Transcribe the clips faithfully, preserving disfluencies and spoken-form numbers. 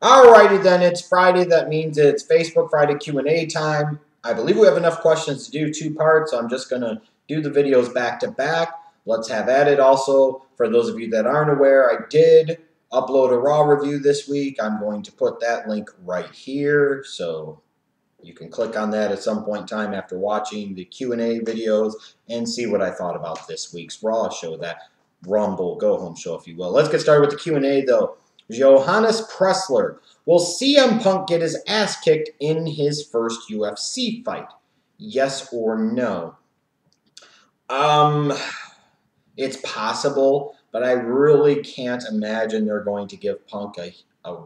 Alrighty then, it's Friday. That means it's Facebook Friday Q and A time. I believe we have enough questions to do two parts, so I'm just going to do the videos back to back. Let's have at it. Also, for those of you that aren't aware, I did upload a Raw review this week. I'm going to put that link right here, so you can click on that at some point in time after watching the Q and A videos and see what I thought about this week's Raw show, that Rumble go-home show, if you will. Let's get started with the Q and A, though. Johannes Pressler, will C M Punk get his ass kicked in his first U F C fight? Yes or no? Um, it's possible, but I really can't imagine they're going to give Punk a, a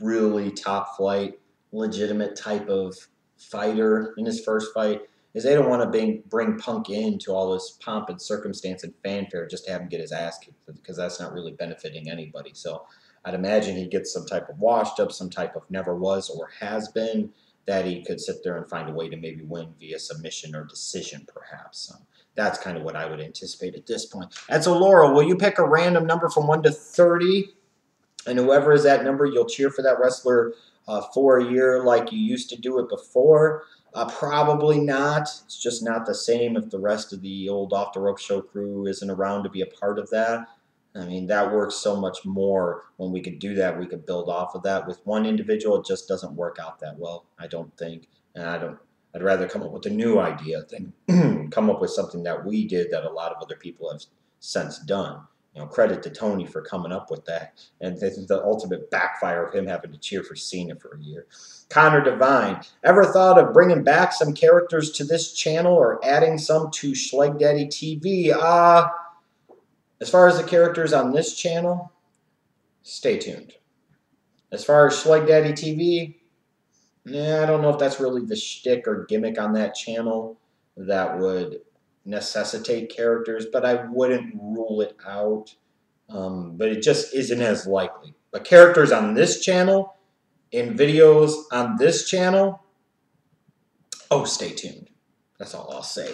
really top-flight, legitimate type of fighter in his first fight, because they don't want to bring, bring Punk into all this pomp and circumstance and fanfare just to have him get his ass kicked, because that's not really benefiting anybody. So I'd imagine he gets some type of washed up, some type of never was or has been, that he could sit there and find a way to maybe win via submission or decision, perhaps. Um, that's kind of what I would anticipate at this point. And so, Laura, will you pick a random number from one to thirty? And whoever is that number, you'll cheer for that wrestler uh, for a year like you used to do it before? Uh, probably not. It's just not the same if the rest of the old Off the Ropes show crew isn't around to be a part of that. I mean, that works so much more when we could do that. We could build off of that. With one individual, it just doesn't work out that well, I don't think. And I don't, I'd rather come up with a new idea than come up with something that we did that a lot of other people have since done. You know, credit to Tony for coming up with that. And this is the ultimate backfire of him having to cheer for Cena for a year. Connor Devine, ever thought of bringing back some characters to this channel or adding some to Schlag Daddy T V? Uh... As far as the characters on this channel, stay tuned. As far as Schlag Daddy T V, nah, I don't know if that's really the shtick or gimmick on that channel that would necessitate characters, but I wouldn't rule it out. Um, but it just isn't as likely. But characters on this channel, in videos on this channel, oh, stay tuned. That's all I'll say.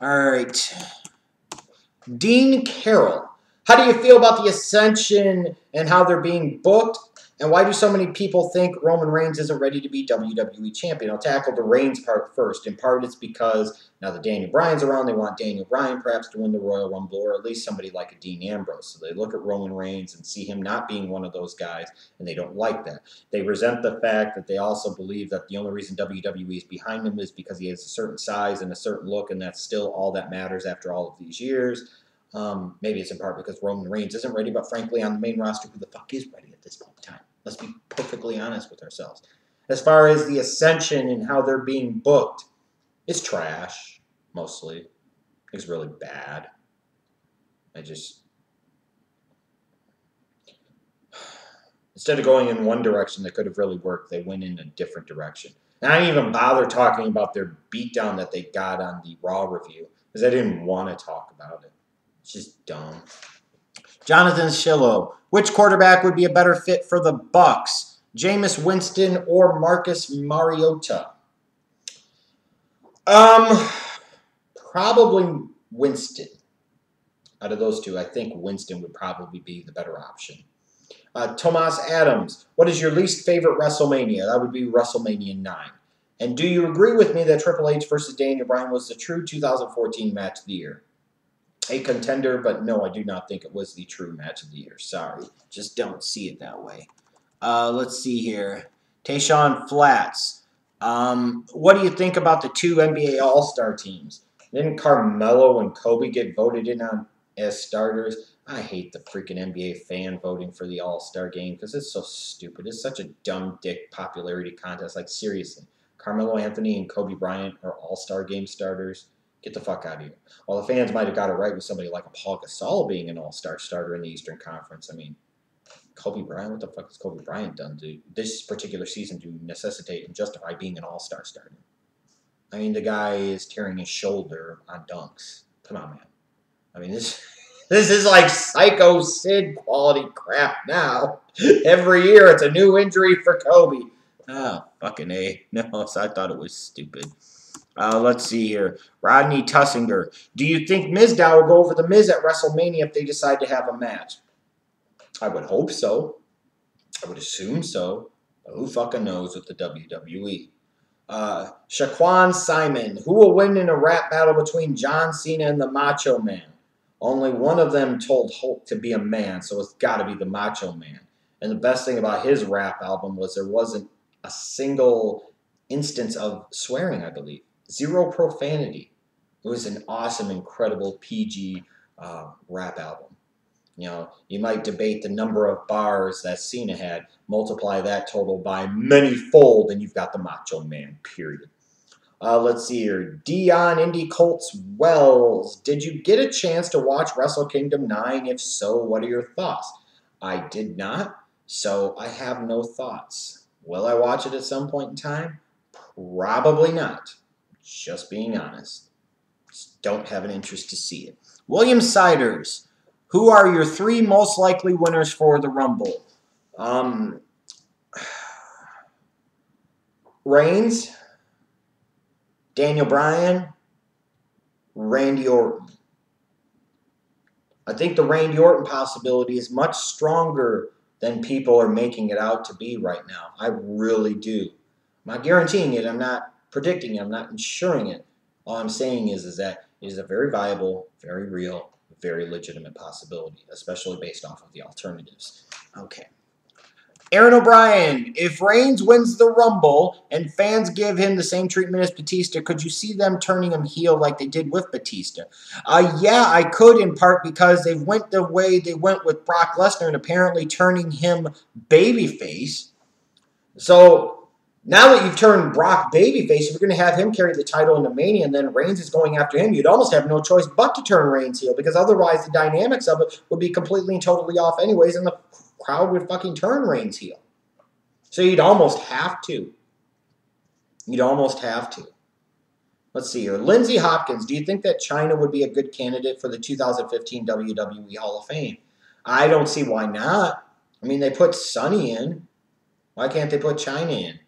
All right. Dean Carroll, how do you feel about the Ascension and how they're being booked? And why do so many people think Roman Reigns isn't ready to be W W E champion? I'll tackle the Reigns part first. In part, it's because now that Daniel Bryan's around, they want Daniel Bryan perhaps to win the Royal Rumble, or at least somebody like a Dean Ambrose. So they look at Roman Reigns and see him not being one of those guys, and they don't like that. They resent the fact that they also believe that the only reason W W E is behind him is because he has a certain size and a certain look, and that's still all that matters after all of these years. Um, maybe it's in part because Roman Reigns isn't ready, but frankly, on the main roster, who the fuck is ready at this point in time? Let's be perfectly honest with ourselves. As far as the Ascension and how they're being booked, it's trash, mostly. It's really bad. I just... Instead of going in one direction that could have really worked, they went in a different direction. And I didn't even bother talking about their beatdown that they got on the Raw review, because I didn't want to talk about it. It's just dumb. Jonathan Shillo, which quarterback would be a better fit for the Bucks? Jameis Winston or Marcus Mariota? Um, probably Winston. Out of those two, I think Winston would probably be the better option. Uh, Tomas Adams, what is your least favorite WrestleMania? That would be WrestleMania nine. And do you agree with me that Triple H versus Daniel Bryan was the true two thousand fourteen match of the year? A contender, but no, I do not think it was the true match of the year. Sorry. Just don't see it that way. Uh, let's see here. Tayshawn Flats. Um, what do you think about the two N B A All-Star teams? Didn't Carmelo and Kobe get voted in on as starters? I hate the freaking N B A fan voting for the All-Star game because it's so stupid. It's such a dumb dick popularity contest. Like, seriously. Carmelo Anthony and Kobe Bryant are All-Star game starters. Get the fuck out of here. Well, the fans might have got it right with somebody like a Paul Gasol being an all-star starter in the Eastern Conference. I mean, Kobe Bryant, what the fuck has Kobe Bryant done to this particular season to necessitate and justify being an all-star starter? I mean, the guy is tearing his shoulder on dunks. Come on, man. I mean, this this is like Psycho Sid quality crap now. Every year it's a new injury for Kobe. Oh, fucking A. No, so I thought it was stupid. Uh, let's see here. Rodney Tussinger. Do you think Mizdow will go over The Miz at WrestleMania if they decide to have a match? I would hope so. I would assume so. But who fucking knows with the W W E? Uh, Shaquan Simon. Who will win in a rap battle between John Cena and the Macho Man? Only one of them told Hulk to be a man, so it's got to be the Macho Man. And the best thing about his rap album was there wasn't a single instance of swearing, I believe. Zero profanity. It was an awesome, incredible P G uh, rap album. You know, you might debate the number of bars that Cena had. Multiply that total by many-fold, and you've got the Macho Man, period. Uh, let's see here. Dion Indy Colts Wells. Did you get a chance to watch Wrestle Kingdom nine? If so, what are your thoughts? I did not, so I have no thoughts. Will I watch it at some point in time? Probably not. Just being honest. Just don't have an interest to see it. William Siders. Who are your three most likely winners for the Rumble? Um, Reigns, Daniel Bryan, Randy Orton. I think the Randy Orton possibility is much stronger than people are making it out to be right now. I really do. I'm not guaranteeing it. I'm not predicting it. I'm not ensuring it. All I'm saying is, is that it is a very viable, very real, very legitimate possibility, especially based off of the alternatives. Okay. Aaron O'Brien, if Reigns wins the Rumble and fans give him the same treatment as Batista, could you see them turning him heel like they did with Batista? Uh, yeah, I could, in part because they went the way they went with Brock Lesnar and apparently turning him babyface. So now that you've turned Brock babyface, if you're going to have him carry the title into Mania and then Reigns is going after him, you'd almost have no choice but to turn Reigns heel, because otherwise the dynamics of it would be completely and totally off anyways, and the crowd would fucking turn Reigns heel. So you'd almost have to. You'd almost have to. Let's see here. Lindsay Hopkins, do you think that Chyna would be a good candidate for the two thousand fifteen W W E Hall of Fame? I don't see why not. I mean, they put Sonny in. Why can't they put Chyna in?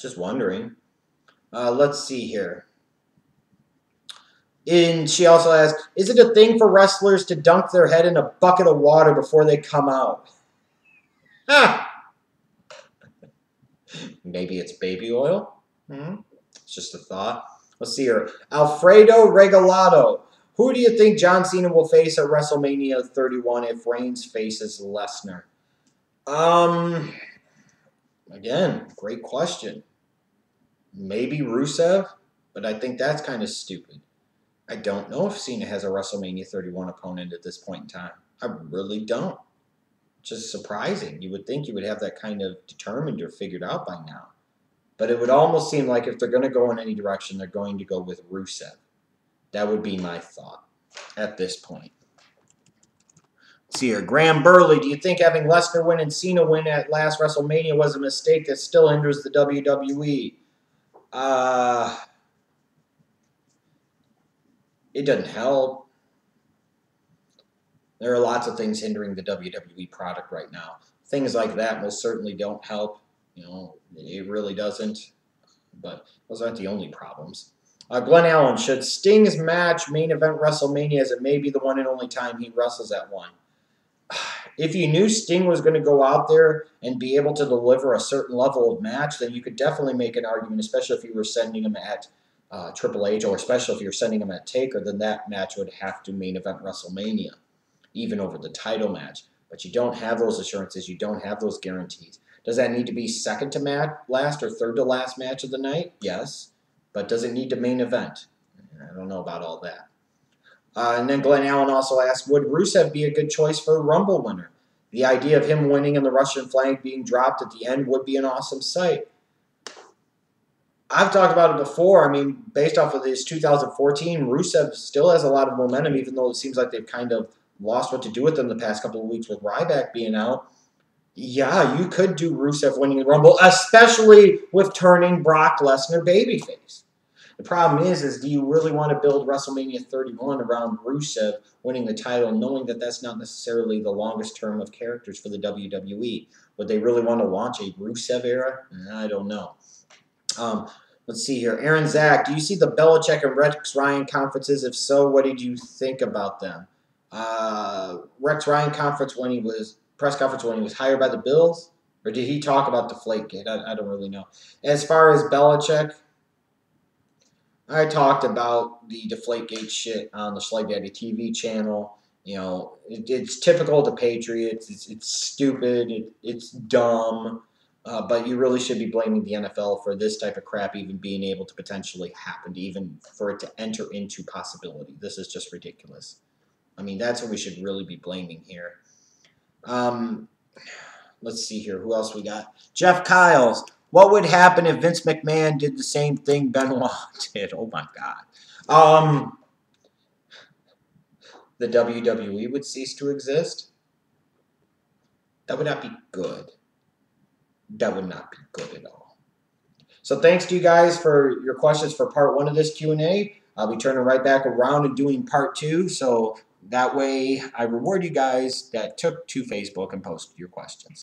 Just wondering. Uh, let's see here. And she also asks, is it a thing for wrestlers to dunk their head in a bucket of water before they come out? Ah! Maybe it's baby oil? Mm-hmm. It's just a thought. Let's see here. Alfredo Regalado. Who do you think John Cena will face at WrestleMania thirty-one if Reigns faces Lesnar? Um, again, great question. Maybe Rusev, but I think that's kind of stupid. I don't know if Cena has a WrestleMania thirty-one opponent at this point in time. I really don't. Just surprising. You would think you would have that kind of determined or figured out by now. But it would almost seem like if they're going to go in any direction, they're going to go with Rusev. That would be my thought at this point. Let's see here. Graham Burley, do you think having Lesnar win and Cena win at last WrestleMania was a mistake that still hinders the W W E? Uh... It doesn't help. There are lots of things hindering the W W E product right now. Things like that most certainly don't help. You know, it really doesn't. But those aren't the only problems. Uh, Glenn Allen, should Sting's match main event WrestleMania, as it may be the one and only time he wrestles at one? If you knew Sting was going to go out there and be able to deliver a certain level of match, then you could definitely make an argument, especially if you were sending him at Uh, Triple H, or especially if you're sending him at Taker, then that match would have to main event WrestleMania, even over the title match. But you don't have those assurances. You don't have those guarantees. Does that need to be second to mat last or third to last match of the night? Yes. But does it need to main event? I don't know about all that. Uh, and then Glenn Allen also asked, would Rusev be a good choice for a Rumble winner? The idea of him winning and the Russian flag being dropped at the end would be an awesome sight. I've talked about it before. I mean, based off of this two thousand fourteen, Rusev still has a lot of momentum, even though it seems like they've kind of lost what to do with them the past couple of weeks with Ryback being out. Yeah, you could do Rusev winning the Rumble, especially with turning Brock Lesnar babyface. The problem is, is do you really want to build WrestleMania thirty-one around Rusev winning the title, knowing that that's not necessarily the longest term of characters for the W W E? Would they really want to launch a Rusev era? I don't know. Um, let's see here. Aaron Zach, do you see the Belichick and Rex Ryan conferences? If so, what did you think about them? Uh, Rex Ryan conference when he was press conference when he was hired by the Bills. Or did he talk about Deflategate? I, I don't really know. As far as Belichick, I talked about the Deflategate shit on the Schlag Daddy T V channel. You know, it, it's typical to Patriots. It's, it's stupid. It, it's dumb. Uh, but you really should be blaming the N F L for this type of crap even being able to potentially happen, to even for it to enter into possibility. This is just ridiculous. I mean, that's what we should really be blaming here. Um, let's see here. Who else we got? Jeff Kiles. What would happen if Vince McMahon did the same thing Benoit did? Oh, my God. Um, the W W E would cease to exist? That would not be good. That would not be good at all. So thanks to you guys for your questions for part one of this Q and A. I'll be turning right back around and doing part two. So that way I reward you guys that took to Facebook and posted your questions.